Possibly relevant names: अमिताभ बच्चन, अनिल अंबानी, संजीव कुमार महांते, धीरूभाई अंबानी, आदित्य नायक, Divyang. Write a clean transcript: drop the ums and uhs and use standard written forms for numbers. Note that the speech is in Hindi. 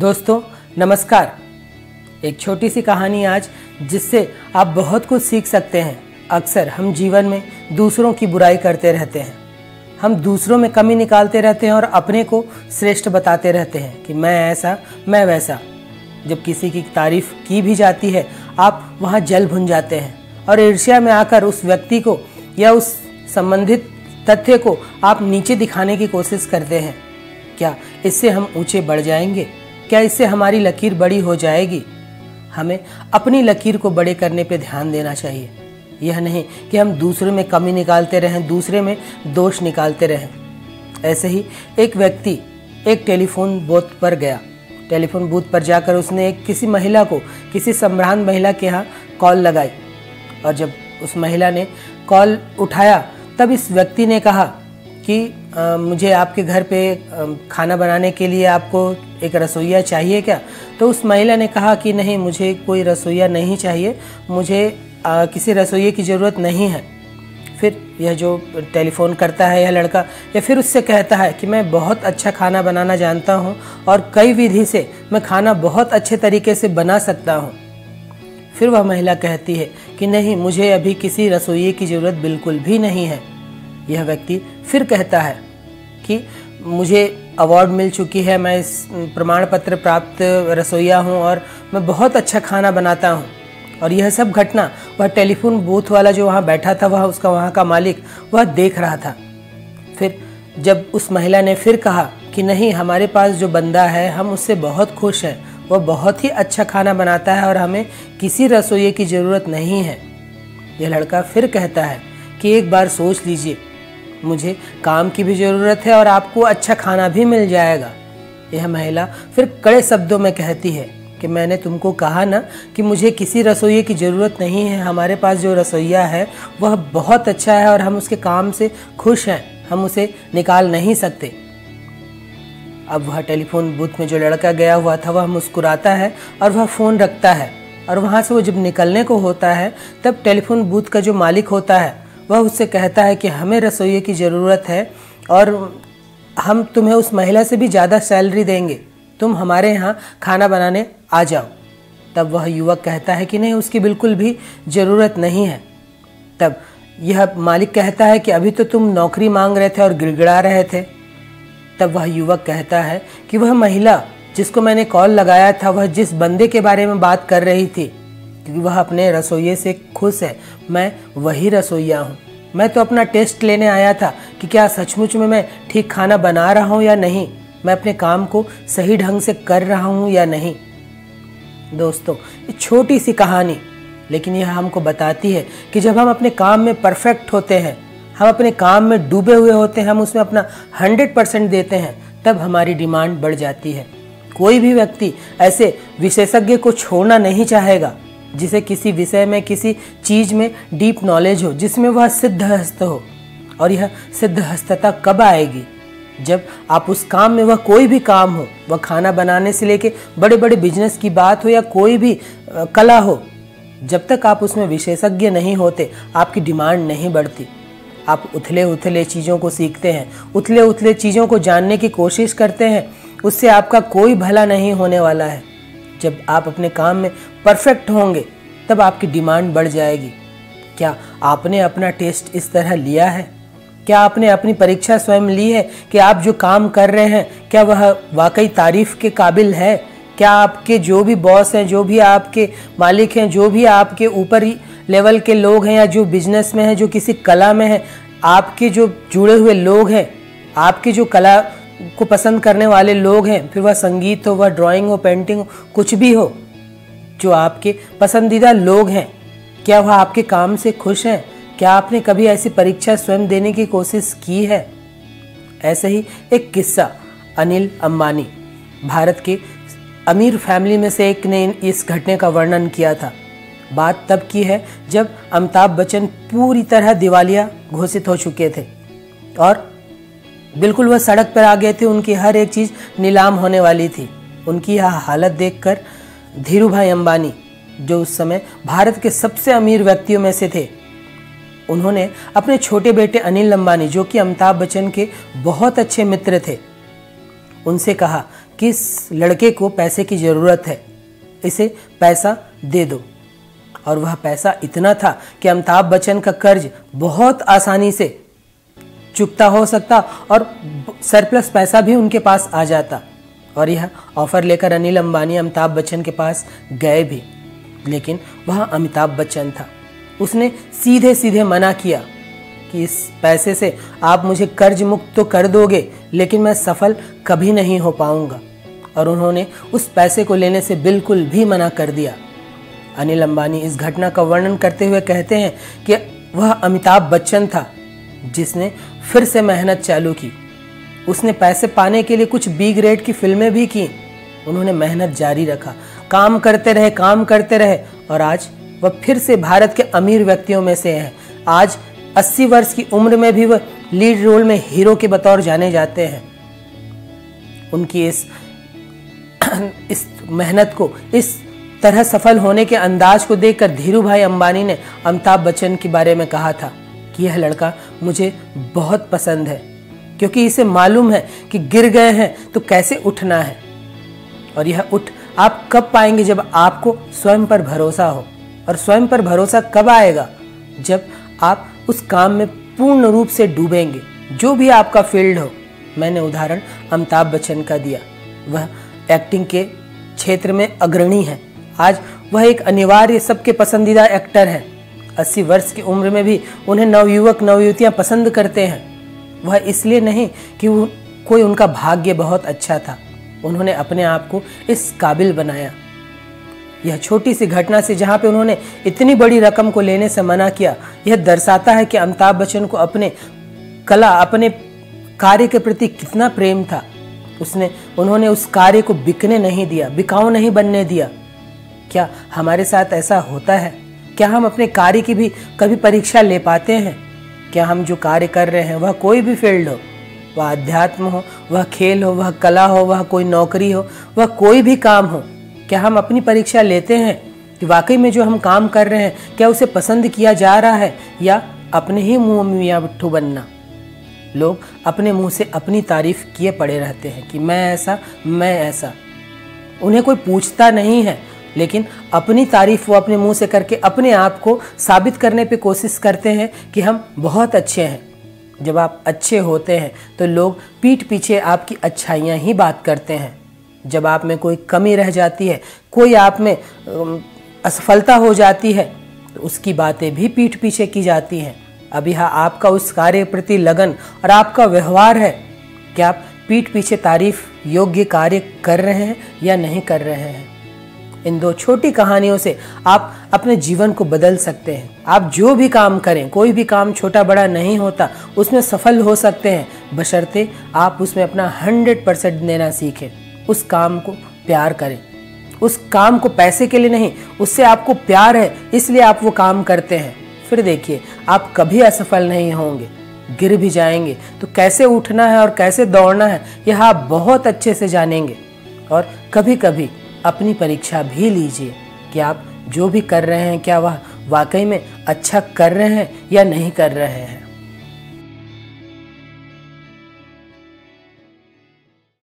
दोस्तों नमस्कार। एक छोटी सी कहानी आज, जिससे आप बहुत कुछ सीख सकते हैं। अक्सर हम जीवन में दूसरों की बुराई करते रहते हैं, हम दूसरों में कमी निकालते रहते हैं और अपने को श्रेष्ठ बताते रहते हैं कि मैं ऐसा, मैं वैसा। जब किसी की तारीफ की भी जाती है, आप वहाँ जल भुन जाते हैं और ईर्ष्या में आकर उस व्यक्ति को या उस संबंधित तथ्य को आप नीचे दिखाने की कोशिश करते हैं। क्या इससे हम ऊँचे बढ़ जाएंगे? क्या इससे हमारी लकीर बड़ी हो जाएगी? हमें अपनी लकीर को बड़े करने पे ध्यान देना चाहिए। यह नहीं कि हम दूसरे में कमी निकालते रहें, दूसरे में दोष निकालते रहें। ऐसे ही एक व्यक्ति एक टेलीफोन बूथ पर गया। टेलीफोन बूथ पर जाकर उसने किसी महिला को, किसी संभ्रांत महिला के यहाँ कॉल लगाई, और जब उस महिला ने कॉल उठाया तब इस व्यक्ति ने कहा कि मुझे आपके घर पे खाना बनाने के लिए आपको एक रसोईया चाहिए क्या? तो उस महिला ने कहा कि नहीं, मुझे कोई रसोईया नहीं चाहिए, मुझे किसी रसोईये की ज़रूरत नहीं है। फिर यह जो टेलीफोन करता है यह लड़का, या फिर उससे कहता है कि मैं बहुत अच्छा खाना बनाना जानता हूँ और कई विधि से मैं खाना बहुत अच्छे तरीके से बना सकता हूँ। फिर वह महिला कहती है कि नहीं, मुझे अभी किसी रसोईये की ज़रूरत बिल्कुल भी नहीं है। यह व्यक्ति फिर कहता है कि मुझे अवार्ड मिल चुकी है, मैं इस प्रमाण पत्र प्राप्त रसोईया हूँ और मैं बहुत अच्छा खाना बनाता हूँ। और यह सब घटना वह टेलीफोन बूथ वाला जो वहाँ बैठा था, वह उसका वहाँ का मालिक, वह देख रहा था। फिर जब उस महिला ने फिर कहा कि नहीं, हमारे पास जो बंदा है हम उससे बहुत खुश हैं, वह बहुत ही अच्छा खाना बनाता है और हमें किसी रसोईये की ज़रूरत नहीं है। यह लड़का फिर कहता है कि एक बार सोच लीजिए, मुझे काम की भी ज़रूरत है और आपको अच्छा खाना भी मिल जाएगा। यह महिला फिर कड़े शब्दों में कहती है कि मैंने तुमको कहा ना कि मुझे किसी रसोईये की ज़रूरत नहीं है, हमारे पास जो रसोईया है वह बहुत अच्छा है और हम उसके काम से खुश हैं, हम उसे निकाल नहीं सकते। अब वह टेलीफोन बूथ में जो लड़का गया हुआ था वह मुस्कुराता है और वह फ़ोन रखता है, और वहाँ से वो जब निकलने को होता है तब टेलीफोन बूथ का जो मालिक होता है वह उससे कहता है कि हमें रसोईये की ज़रूरत है और हम तुम्हें उस महिला से भी ज़्यादा सैलरी देंगे, तुम हमारे यहाँ खाना बनाने आ जाओ। तब वह युवक कहता है कि नहीं, उसकी बिल्कुल भी ज़रूरत नहीं है। तब यह मालिक कहता है कि अभी तो तुम नौकरी मांग रहे थे और गिड़गिड़ा रहे थे। तब वह युवक कहता है कि वह महिला जिसको मैंने कॉल लगाया था, वह जिस बंदे के बारे में बात कर रही थी, क्योंकि वह अपने रसोईये से खुश है, मैं वही रसोईया हूँ। मैं तो अपना टेस्ट लेने आया था कि क्या सचमुच में मैं ठीक खाना बना रहा हूँ या नहीं, मैं अपने काम को सही ढंग से कर रहा हूँ या नहीं। दोस्तों, ये छोटी सी कहानी, लेकिन यह हमको बताती है कि जब हम अपने काम में परफेक्ट होते हैं, हम अपने काम में डूबे हुए होते हैं, हम उसमें अपना 100% देते हैं, तब हमारी डिमांड बढ़ जाती है। कोई भी व्यक्ति ऐसे विशेषज्ञ को छोड़ना नहीं चाहेगा जिसे किसी विषय में, किसी चीज़ में डीप नॉलेज हो, जिसमें वह सिद्धहस्त हो। और यह सिद्धहस्तता कब आएगी? जब आप उस काम में, वह कोई भी काम हो, वह खाना बनाने से लेके बड़े बड़े बिजनेस की बात हो या कोई भी कला हो, जब तक आप उसमें विशेषज्ञ नहीं होते, आपकी डिमांड नहीं बढ़ती। आप उथले उथले चीज़ों को सीखते हैं, उथले उथले चीज़ों को जानने की कोशिश करते हैं, उससे आपका कोई भला नहीं होने वाला है। जब आप अपने काम में परफेक्ट होंगे तब आपकी डिमांड बढ़ जाएगी। क्या आपने अपना टेस्ट इस तरह लिया है? क्या आपने अपनी परीक्षा स्वयं ली है कि आप जो काम कर रहे हैं, क्या वह वाकई तारीफ के काबिल है? क्या आपके जो भी बॉस हैं, जो भी आपके मालिक हैं, जो भी आपके ऊपर लेवल के लोग हैं, या जो बिजनेस में हैं, जो किसी कला में हैं, आपके जो जुड़े हुए लोग हैं, आपके जो कला को पसंद करने वाले लोग हैं, फिर वह संगीत हो, वह ड्राइंग हो, पेंटिंग हो, कुछ भी हो, जो आपके पसंदीदा लोग हैं, क्या वह आपके काम से खुश हैं? क्या आपने कभी ऐसी परीक्षा स्वयं देने की कोशिश की है? ऐसे ही एक किस्सा, अनिल अंबानी, भारत के अमीर फैमिली में से एक ने इस घटने का वर्णन किया था। बात तब की है जब अमिताभ बच्चन पूरी तरह दिवालिया घोषित हो चुके थे और बिल्कुल वह सड़क पर आ गए थे, उनकी हर एक चीज़ नीलाम होने वाली थी। उनकी यह हालत देखकर धीरूभाई अंबानी, जो उस समय भारत के सबसे अमीर व्यक्तियों में से थे, उन्होंने अपने छोटे बेटे अनिल अंबानी, जो कि अमिताभ बच्चन के बहुत अच्छे मित्र थे, उनसे कहा कि किस लड़के को पैसे की ज़रूरत है, इसे पैसा दे दो। और वह पैसा इतना था कि अमिताभ बच्चन का कर्ज बहुत आसानी से चुकता हो सकता और सरप्लस पैसा भी उनके पास आ जाता। और यह ऑफ़र लेकर अनिल अंबानी अमिताभ बच्चन के पास गए भी, लेकिन वह अमिताभ बच्चन था। उसने सीधे सीधे मना किया कि इस पैसे से आप मुझे कर्ज मुक्त तो कर दोगे, लेकिन मैं सफल कभी नहीं हो पाऊंगा। और उन्होंने उस पैसे को लेने से बिल्कुल भी मना कर दिया। अनिल अंबानी इस घटना का वर्णन करते हुए कहते हैं कि वह अमिताभ बच्चन था जिसने फिर से मेहनत चालू की। उसने पैसे पाने के लिए कुछ बी ग्रेड की फिल्में भी की। उन्होंने मेहनत जारी रखा, काम करते रहे और आज वह फिर से भारत के अमीर व्यक्तियों में से हैं। आज 80 वर्ष की उम्र में भी वह लीड रोल में हीरो के बतौर जाने जाते हैं। उनकी इस मेहनत को, इस तरह सफल होने के अंदाज को देखकर धीरूभाई अंबानी ने अमिताभ बच्चन के बारे में कहा था कि यह लड़का मुझे बहुत पसंद है, क्योंकि इसे मालूम है कि गिर गए हैं तो कैसे उठना है। और यह उठ आप कब पाएंगे, जब आपको स्वयं पर भरोसा हो। और स्वयं पर भरोसा कब आएगा, जब आप उस काम में पूर्ण रूप से डूबेंगे, जो भी आपका फील्ड हो। मैंने उदाहरण अमिताभ बच्चन का दिया। वह एक्टिंग के क्षेत्र में अग्रणी हैं। आज वह एक अनिवार्य सबके पसंदीदा एक्टर हैं। 80 वर्ष की उम्र में भी उन्हें नवयुवक नवयुवतियाँ पसंद करते हैं। वह इसलिए नहीं कि कोई उनका भाग्य बहुत अच्छा था, उन्होंने अपने आप को इस काबिल बनाया। यह छोटी सी घटना से, जहाँ पे उन्होंने इतनी बड़ी रकम को लेने से मना किया, यह दर्शाता है कि अमिताभ बच्चन को अपने कला, अपने कार्य के प्रति कितना प्रेम था। उन्होंने उस कार्य को बिकने नहीं दिया, बिकाऊ नहीं बनने दिया। क्या हमारे साथ ऐसा होता है? क्या हम अपने कार्य की भी कभी परीक्षा ले पाते हैं? क्या हम जो कार्य कर रहे हैं, वह कोई भी फील्ड हो, वह अध्यात्म हो, वह खेल हो, वह कला हो, वह कोई नौकरी हो, वह कोई भी काम हो, क्या हम अपनी परीक्षा लेते हैं कि वाकई में जो हम काम कर रहे हैं, क्या उसे पसंद किया जा रहा है, या अपने ही मुँह मियाँ बिट्ठू बनना। लोग अपने मुँह से अपनी तारीफ किए पड़े रहते हैं कि मैं ऐसा। उन्हें कोई पूछता नहीं है, लेकिन अपनी तारीफ वो अपने मुँह से करके अपने आप को साबित करने पे कोशिश करते हैं कि हम बहुत अच्छे हैं। जब आप अच्छे होते हैं तो लोग पीठ पीछे आपकी अच्छाइयाँ ही बात करते हैं। जब आप में कोई कमी रह जाती है, कोई आप में असफलता हो जाती है, तो उसकी बातें भी पीठ पीछे की जाती हैं। अब यह आपका उस कार्य के प्रति लगन और आपका व्यवहार है कि आप पीठ पीछे तारीफ योग्य कार्य कर रहे हैं या नहीं कर रहे हैं। इन दो छोटी कहानियों से आप अपने जीवन को बदल सकते हैं। आप जो भी काम करें, कोई भी काम छोटा बड़ा नहीं होता, उसमें सफल हो सकते हैं, बशर्ते आप उसमें अपना 100% देना सीखें। उस काम को प्यार करें। उस काम को पैसे के लिए नहीं, उससे आपको प्यार है, इसलिए आप वो काम करते हैं। फिर देखिए, आप कभी असफल नहीं होंगे। गिर भी जाएंगे तो कैसे उठना है और कैसे दौड़ना है, यह आप बहुत अच्छे से जानेंगे। और कभी कभी अपनी परीक्षा भी लीजिए कि आप जो भी कर रहे हैं, क्या वह वाकई में अच्छा कर रहे हैं या नहीं कर रहे हैं।